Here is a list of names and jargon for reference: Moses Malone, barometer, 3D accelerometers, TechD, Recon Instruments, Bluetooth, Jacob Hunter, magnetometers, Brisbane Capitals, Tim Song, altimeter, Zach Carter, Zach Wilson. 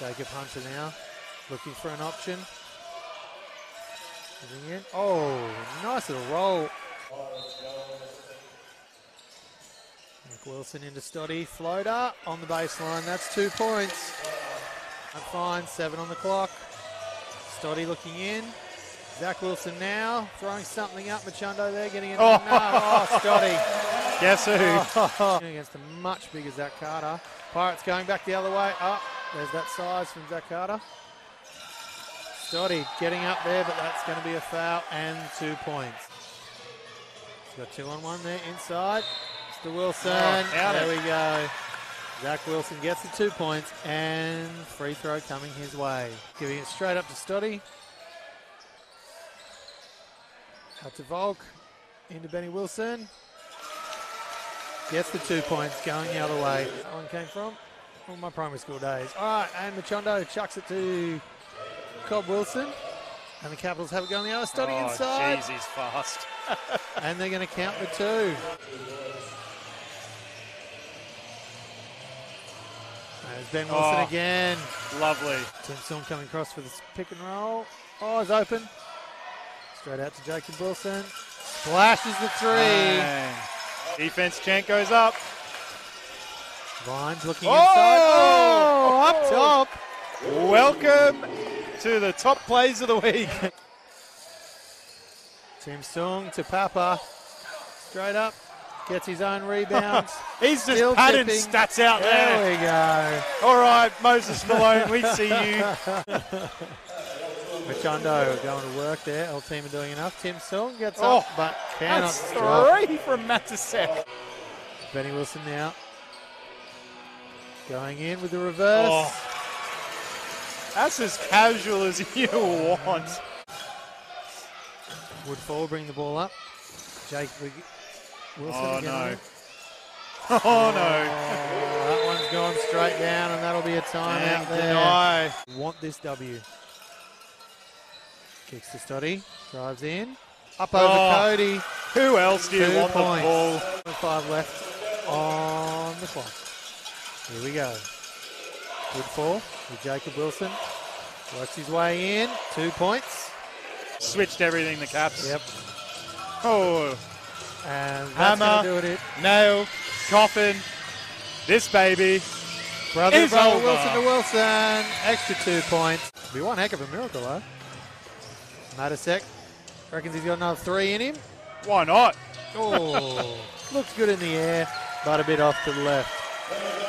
Jacob Hunter now looking for an option. Oh, nice little roll. Nick Wilson into Stoddy. Floater on the baseline. That's 2 points. I'm fine. 7 on the clock. Stoddy looking in. Zach Wilson now throwing something up. Machundo there getting it. Oh, no. Oh, Stoddy. Guess who? Oh. Against a much bigger Zach Carter. Pirates going back the other way. Oh, there's that size from Zach Carter. Stoddy getting up there, but that's going to be a foul and 2 points. He's got 2 on 1 there inside. Mr. Wilson. Oh, there we go. Zach Wilson gets the 2 points and free throw coming his way. Giving it straight up to Stoddy. Out to Volk. Into Benny Wilson. Gets the 2 points going the other way. That one came from all my primary school days. All right, and Machundo chucks it to Cobb Wilson, and the Capitals have it going the other. Stoddy inside. Jeez, he's fast. And they're going to count the 2. There's Ben Wilson again. Lovely. Tim Song coming across for this pick and roll. Oh, it's open. Straight out to Jacob Wilson. Splashes the 3. And defense chant goes up. Vines looking inside. Oh, up top. Welcome to the top plays of the week. Tim Sung to Papa. Straight up. Gets his own rebound. He's just padding stats out there. There we go. All right, Moses Malone, we see you. Machundo going to work there. El team are doing enough. Tim Sung gets up, but cannot drop. 3 from Matasek. Benny Wilson now. Going in with the reverse. Oh. That's as casual as you want. Woodfall bring the ball up. Jake Wilson again. No. Oh, no. That one's gone straight down, and that'll be a timeout there. No. Want this W. Kicks to Stoddy. Drives in. Up over Cody. Who else do you want the ball? 5 left on the clock. Here we go. Good ball with Jacob Wilson. Works his way in. 2 points. Switched everything, the Caps. Yep. Oh. And that's hammer, do it. Nail, coffin. This baby. Brother is over. Wilson to Wilson. Extra 2 points. Be one heck of a miracle, though. Matasek reckons he's got another 3 in him. Why not? Oh. Looks good in the air, but a bit off to the left.